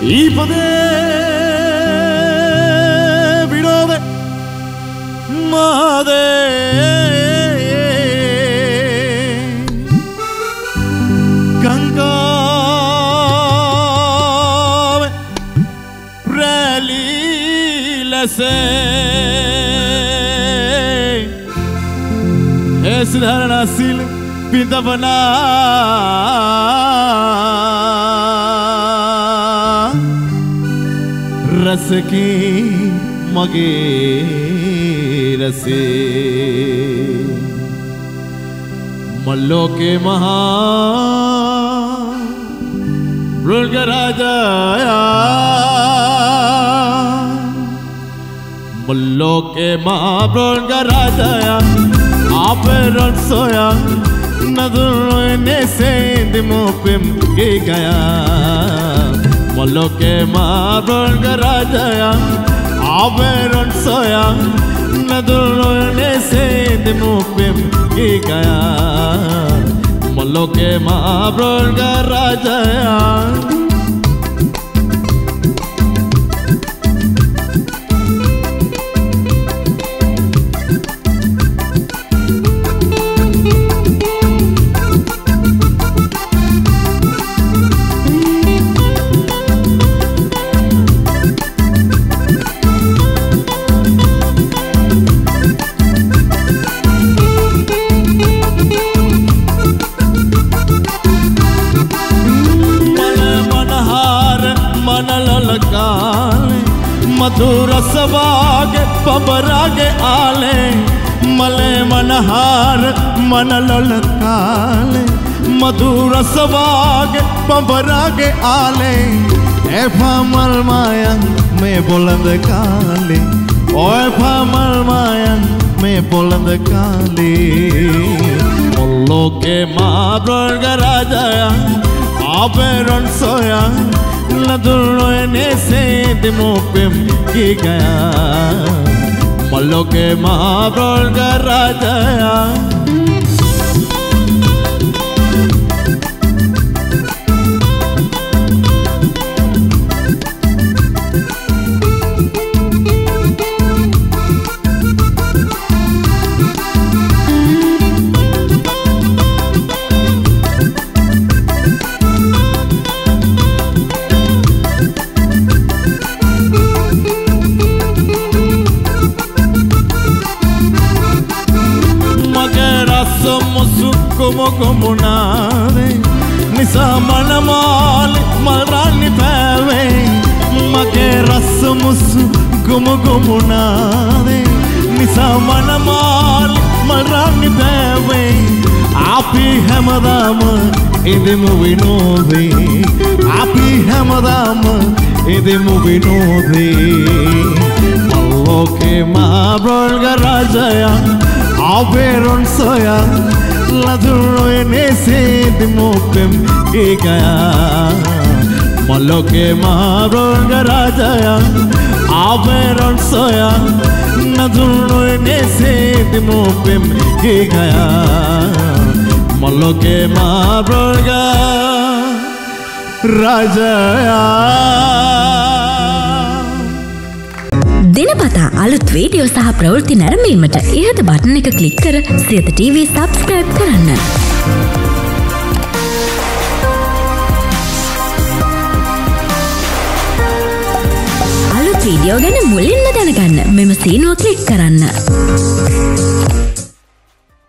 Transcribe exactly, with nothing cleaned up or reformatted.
いい場でビロでまでガンガープレリレセエスダラナシルピタバナरस की मगे रसे मल्लो के महा राजा मल्लो के महाब्रोन का राजा आप रन सोया नजरों से दिमों पे गे गया मल्लो के महाब्रोन का राजा आप रन सोया नजरों से दिमों पे गे गया मल्लो के महाब्रोन का राजा मधुर सबाग पबरागे आले मले मनहार मन ललकाले मधुर सबाग पबरागे आले एफा मल माया में बुलंद काले ओफा मल माया में बुलंद काले मल्लो के महाब्रोन का राजा आप रन सोया नजरों से दिमों पे गे गया मल्लो के महाब्रोन का राजा como como nave ni samana mal malrani pave mage rasmus como como nave ni samana mal malrani pave api hamadam idemu vinode api hamadam idemu vinode mallo ke mahabron ga rajaya averon soya नजरों से दिमों पे गे गया मल्लो के महाब्रोन का राजा आप run सोया नजरों से दिमों पे गे गया मल्लो के महाब्रोन का राजा दिनपता अलुत वीडियो सह प्रवृत्ति नरमेन्मट इहत बटन එක क्लिक कर සියත ටීවී सब्सक्राइब කරන්න. අලුත් වීඩියෝ ගැන මුලින්ම දැනගන්න මෙම සීනුව ක්ලික් කරන්න.